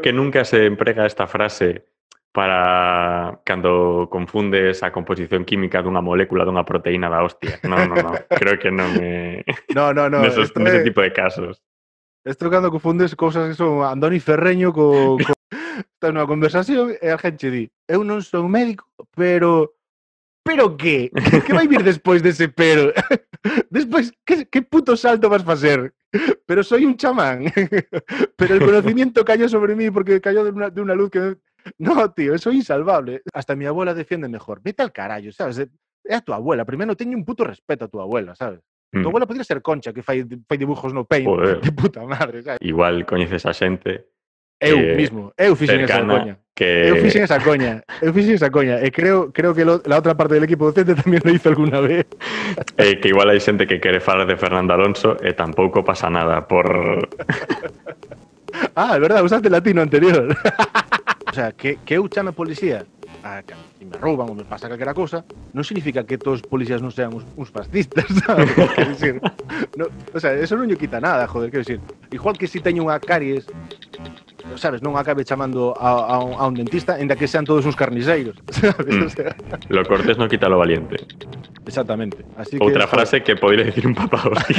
que nunca se emplea esta frase para cuando confundes a composición química de una molécula de una proteína da hostia. No. Creo que no me... No. En ese tipo de casos. Esto cando confundes cosas que son Andoni Ferreño co una conversación e a gente di eu non son médico, pero que? Que vai vir despois dese pero? Despois, que puto salto vas facer? Pero soy un chamán. Pero el conocimiento cayó sobre mí porque cayó de una luz que... No, tío, eso es insalvable. Hasta mi abuela defiende mejor. Vete al carallo, ¿sabes? Es a tu abuela. Primero, teñe un puto respeto a tu abuela, ¿sabes? Tu abuela podría ser Concha, que fai dibujos no paint. Joder. De puta madre, ¿sabes? Igual coñeces a xente... Eu fixen esa coña. Que... Eu fixen esa coña. Creo que la otra parte del equipo docente también lo hizo alguna vez. Que igual hay gente que quiere falar de Fernando Alonso e tampoco pasa nada por... Ah, es verdad, usaste el latino anterior. O sea, que eu chame a policía si me rouban o me pasa calquera cosa, no significa que todos los policías no sean unos fascistas, ¿sabes? Decir, no, o sea, eso no lle quita nada, joder, quiero decir. Igual que si teño unha caries, sabes, non acabe chamando a un dentista, ainda que sean todos uns carniceiros, ¿sabes? O sea... Lo cortés no quita lo valiente. Exactamente. Así que, otra frase que podría decir un papá, hostia.